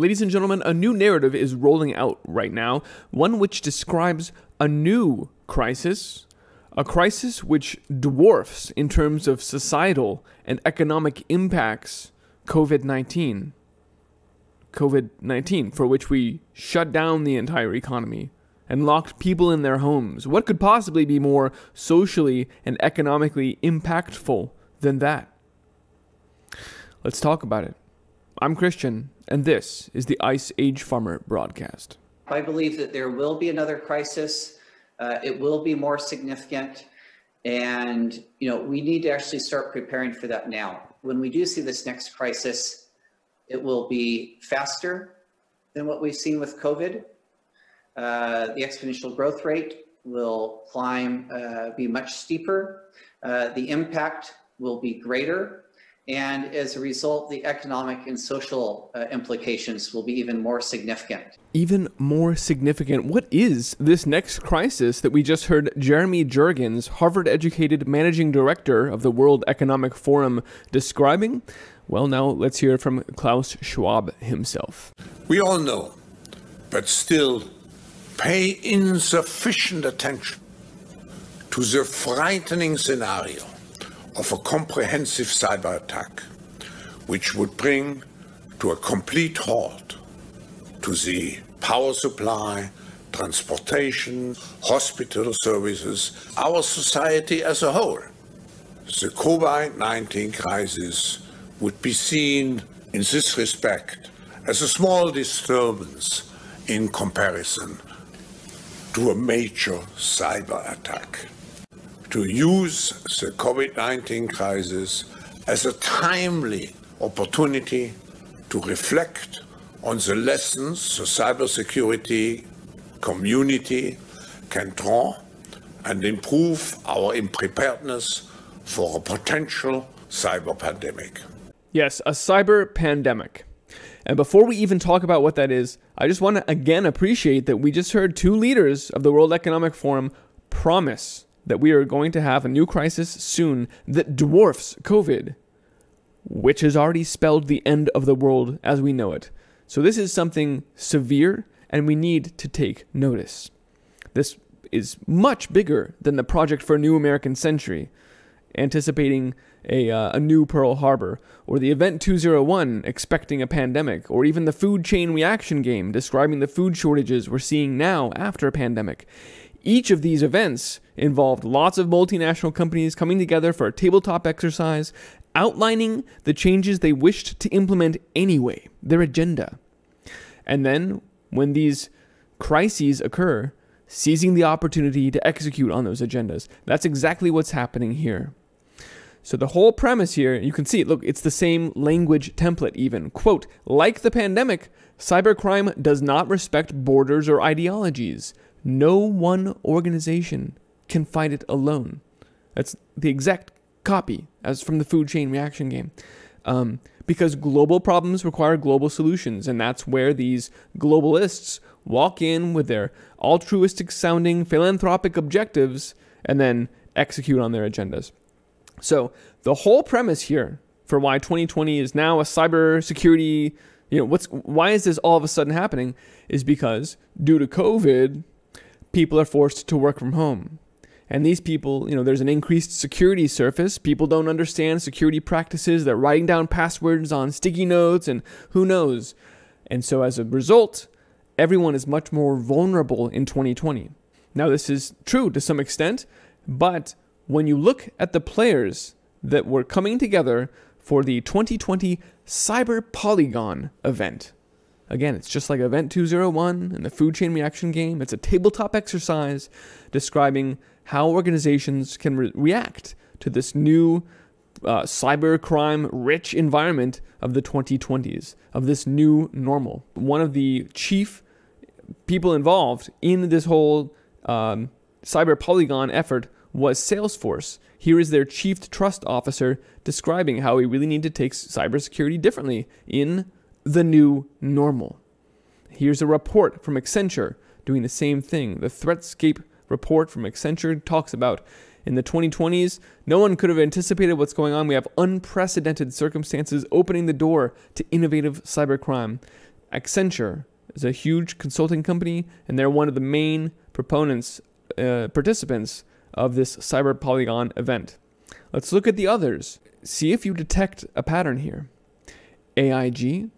Ladies and gentlemen, a new narrative is rolling out right now, one which describes a new crisis, a crisis which dwarfs in terms of societal and economic impacts COVID-19. COVID-19, for which we shut down the entire economy and locked people in their homes. What could possibly be more socially and economically impactful than that? Let's talk about it. I'm Christian, and this is the Ice Age Farmer broadcast. I believe that there will be another crisis. It will be more significant. And, you know, we need to actually start preparing for that now. When we do see this next crisis, it will be faster than what we've seen with COVID. The exponential growth rate will climb, be much steeper. The impact will be greater. And as a result, the economic and social implications will be even more significant. Even more significant. What is this next crisis that we just heard Jeremy Jurgens, Harvard-educated managing director of the World Economic Forum, describing? Well, now let's hear from Klaus Schwab himself. We all know, but still pay insufficient attention to the frightening scenario of a comprehensive cyber attack, which would bring to a complete halt to the power supply, transportation, hospital services, our society as a whole. The COVID-19 crisis would be seen in this respect as a small disturbance in comparison to a major cyber attack. To use the COVID-19 crisis as a timely opportunity to reflect on the lessons the cybersecurity community can draw and improve our preparedness for a potential cyber pandemic. Yes, a cyber pandemic. And before we even talk about what that is, I just want to again appreciate that we just heard two leaders of the World Economic Forum promise that we are going to have a new crisis soon that dwarfs COVID, which has already spelled the end of the world as we know it. So this is something severe, and we need to take notice. This is much bigger than the Project for a New American Century, anticipating a new Pearl Harbor, or the Event 201 expecting a pandemic, or even the Food Chain Reaction Game describing the food shortages we're seeing now after a pandemic. Each of these events involved lots of multinational companies coming together for a tabletop exercise, outlining the changes they wished to implement anyway, their agenda. And then, when these crises occur, seizing the opportunity to execute on those agendas. That's exactly what's happening here. So the whole premise here, you can see, look, it's the same language template even. Quote, like the pandemic, cybercrime does not respect borders or ideologies. No one organization can fight it alone. That's the exact copy as from the Food Chain Reaction Game. Because global problems require global solutions, and that's where these globalists walk in with their altruistic-sounding philanthropic objectives and then execute on their agendas. So the whole premise here for why 2020 is now a cybersecurity, you know, why is this all of a sudden happening, is because due to COVID, people are forced to work from home. And these people, you know, there's an increased security surface. People don't understand security practices. They're writing down passwords on sticky notes and who knows. And so as a result, everyone is much more vulnerable in 2020. Now, this is true to some extent, but when you look at the players that were coming together for the 2020 Cyber Polygon event, again, it's just like Event 201 and the Food Chain Reaction Game. It's a tabletop exercise describing how organizations can react to this new cybercrime-rich environment of the 2020s, of this new normal. One of the chief people involved in this whole Cyber Polygon effort was Salesforce. Here is their chief trust officer describing how we really need to take cybersecurity differently in the new normal. Here's a report from Accenture doing the same thing. The Threatscape report from Accenture talks about, in the 2020s, no one could have anticipated what's going on. We have unprecedented circumstances opening the door to innovative cybercrime. Accenture is a huge consulting company, and they're one of the main participants of this Cyber Polygon event. Let's look at the others. See if you detect a pattern here. AIG,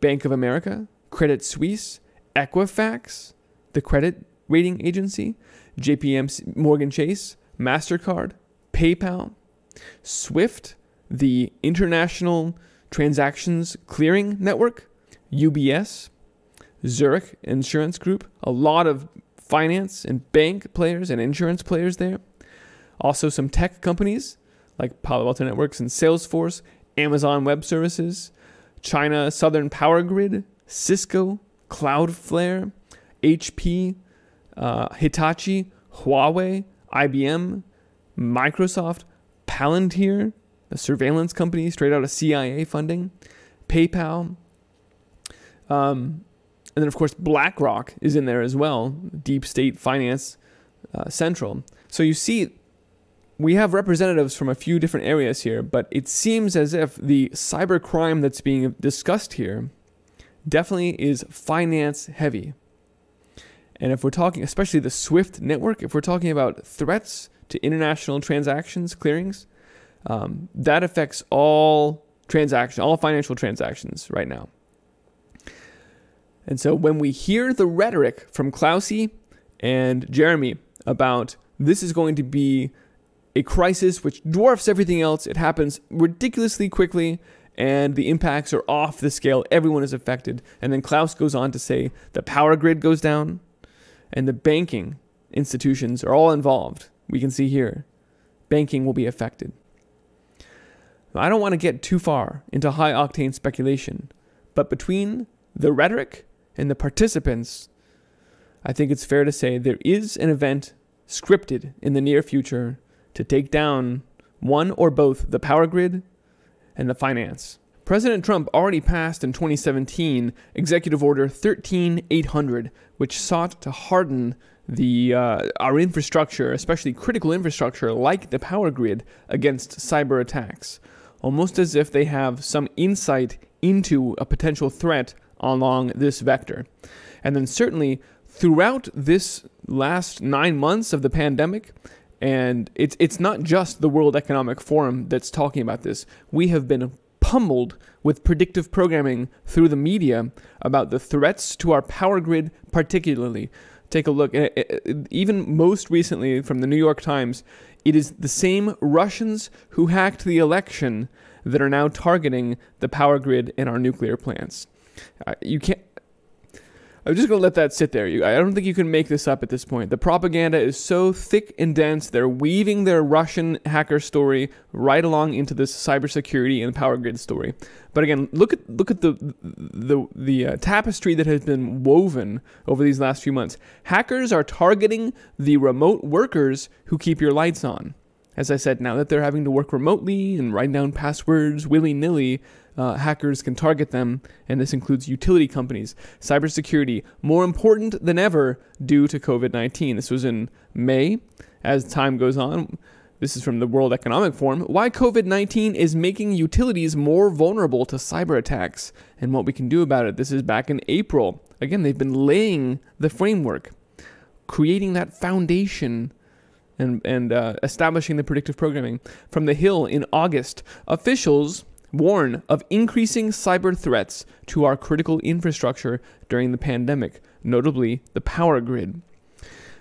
Bank of America, Credit Suisse, Equifax, the credit rating agency, JPMorgan Chase, MasterCard, PayPal, SWIFT, the International Transactions Clearing Network, UBS, Zurich Insurance Group, a lot of finance and bank players and insurance players there. Also some tech companies like Palo Alto Networks and Salesforce, Amazon Web Services, China Southern Power Grid, Cisco, Cloudflare, HP, Hitachi, Huawei, IBM, Microsoft, Palantir, a surveillance company straight out of CIA funding, PayPal, and then of course BlackRock is in there as well, Deep State Finance Central. So you see, we have representatives from a few different areas here, but it seems as if the cybercrime that's being discussed here definitely is finance heavy. And if we're talking, especially the SWIFT network, if we're talking about threats to international transactions, clearings, that affects all transactions, all financial transactions right now. And so when we hear the rhetoric from Klausi and Jeremy about this is going to be a crisis which dwarfs everything else, it happens ridiculously quickly, and the impacts are off the scale, everyone is affected. And then Klaus goes on to say the power grid goes down, and the banking institutions are all involved. We can see here, banking will be affected. Now, I don't want to get too far into high-octane speculation, but between the rhetoric and the participants, I think it's fair to say there is an event scripted in the near future to take down one or both the power grid and the finance. President Trump already passed in 2017 Executive Order 13800, which sought to harden our infrastructure, especially critical infrastructure like the power grid, against cyber attacks, almost as if they have some insight into a potential threat along this vector. And then certainly throughout this last 9 months of the pandemic, and it's not just the World Economic Forum that's talking about this. We have been pummeled with predictive programming through the media about the threats to our power grid particularly. Take a look. Even most recently from the New York Times, it is the same Russians who hacked the election that are now targeting the power grid and our nuclear plants. You can't... I'm just going to let that sit there. I don't think you can make this up at this point. The propaganda is so thick and dense, they're weaving their Russian hacker story right along into this cybersecurity and power grid story. But again, look at the tapestry that has been woven over these last few months. Hackers are targeting the remote workers who keep your lights on. As I said, now that they're having to work remotely and write down passwords willy-nilly, hackers can target them, and this includes utility companies. Cybersecurity, more important than ever due to COVID-19. This was in May. As time goes on, this is from the World Economic Forum, why COVID-19 is making utilities more vulnerable to cyber attacks and what we can do about it. This is back in April. Again, they've been laying the framework, creating that foundation and establishing the predictive programming. From The Hill in August, officials warn of increasing cyber threats to our critical infrastructure during the pandemic, notably the power grid.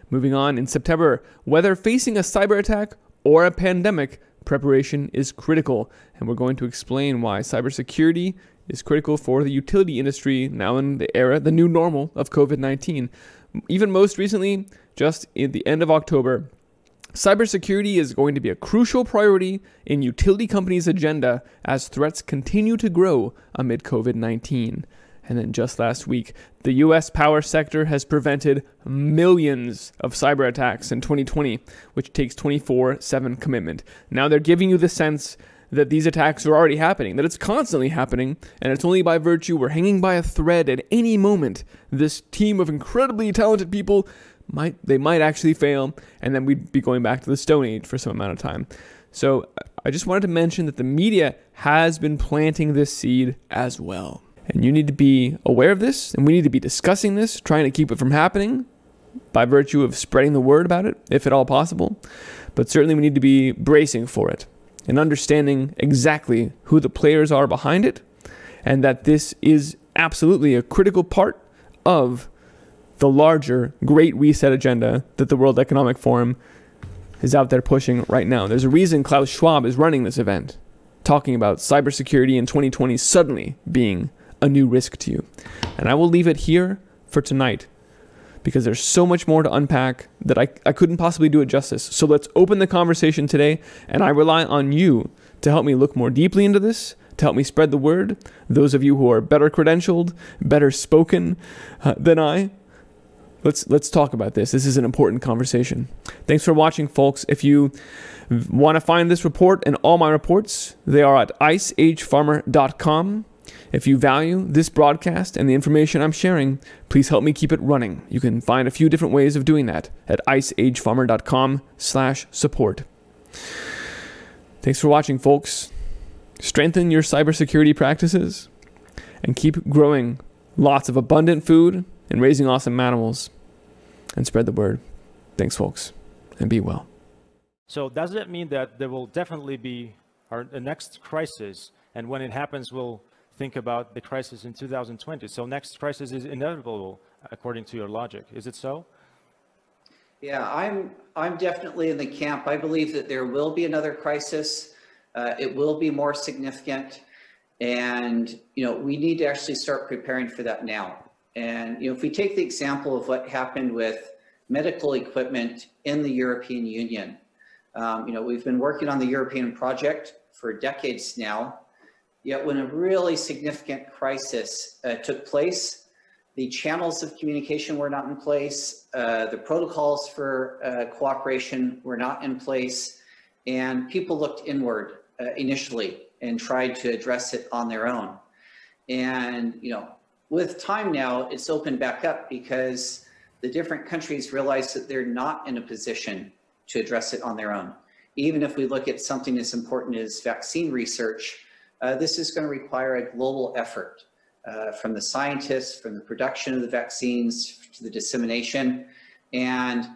Moving on, in September, whether facing a cyber attack or a pandemic, preparation is critical. And we're going to explain why cybersecurity is critical for the utility industry now in the era, the new normal of COVID-19. Even most recently, just at the end of October, cybersecurity is going to be a crucial priority in utility companies' agenda as threats continue to grow amid COVID-19. And then just last week, the U.S. power sector has prevented millions of cyber attacks in 2020, which takes 24/7 commitment. Now they're giving you the sense that these attacks are already happening, that it's constantly happening, and it's only by virtue we're hanging by a thread at any moment. This team of incredibly talented people might actually fail, and then we'd be going back to the Stone Age for some amount of time. So I just wanted to mention that the media has been planting this seed as well. And you need to be aware of this, and we need to be discussing this, trying to keep it from happening by virtue of spreading the word about it, if at all possible. But certainly we need to be bracing for it and understanding exactly who the players are behind it, and that this is absolutely a critical part of the larger Great Reset agenda that the World Economic Forum is out there pushing right now. There's a reason Klaus Schwab is running this event, talking about cybersecurity in 2020 suddenly being a new risk to you. And I will leave it here for tonight, because there's so much more to unpack that I couldn't possibly do it justice. So let's open the conversation today, and I rely on you to help me look more deeply into this, to help me spread the word. Those of you who are better credentialed, better spoken than I, let's talk about this. This is an important conversation. Thanks for watching, folks. If you want to find this report and all my reports, they are at iceagefarmer.com. If you value this broadcast and the information I'm sharing, please help me keep it running. You can find a few different ways of doing that at iceagefarmer.com/support. Thanks for watching, folks. Strengthen your cybersecurity practices and keep growing lots of abundant food and raising awesome animals, and spread the word. Thanks, folks, and be well. So does it mean that there will definitely be the next crisis, and when it happens, we'll think about the crisis in 2020. So next crisis is inevitable, according to your logic. Is it so? Yeah, I'm definitely in the camp. I believe that there will be another crisis. It will be more significant, and we need to actually start preparing for that now. And if we take the example of what happened with medical equipment in the European Union, we've been working on the European project for decades now. Yet when a really significant crisis took place, the channels of communication were not in place, the protocols for cooperation were not in place, and people looked inward initially and tried to address it on their own. And with time now, it's opened back up because the different countries realize that they're not in a position to address it on their own. Even if we look at something as important as vaccine research, this is going to require a global effort from the scientists, from the production of the vaccines to the dissemination. And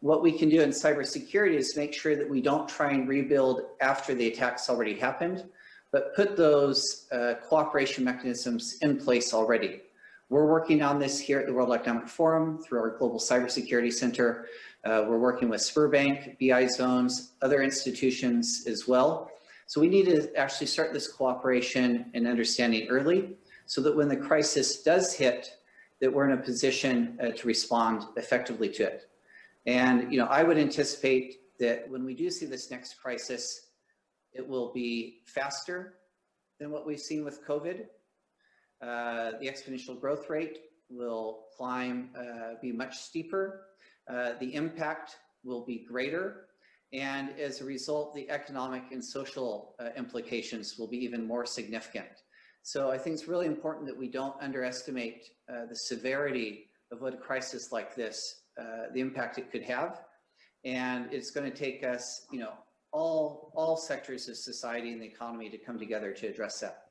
what we can do in cybersecurity is make sure that we don't try and rebuild after the attacks already happened, but put those cooperation mechanisms in place already. We're working on this here at the World Economic Forum through our Global Cybersecurity Center. We're working with Sberbank, BI Zones, other institutions as well. So we need to actually start this cooperation and understanding early, so that when the crisis does hit, that we're in a position to respond effectively to it. And I would anticipate that when we do see this next crisis, it will be faster than what we've seen with COVID. The exponential growth rate will climb, be much steeper. The impact will be greater. And as a result, the economic and social implications will be even more significant. So I think it's really important that we don't underestimate the severity of what a crisis like this, the impact it could have. And it's going to take us, all sectors of society and the economy to come together to address that.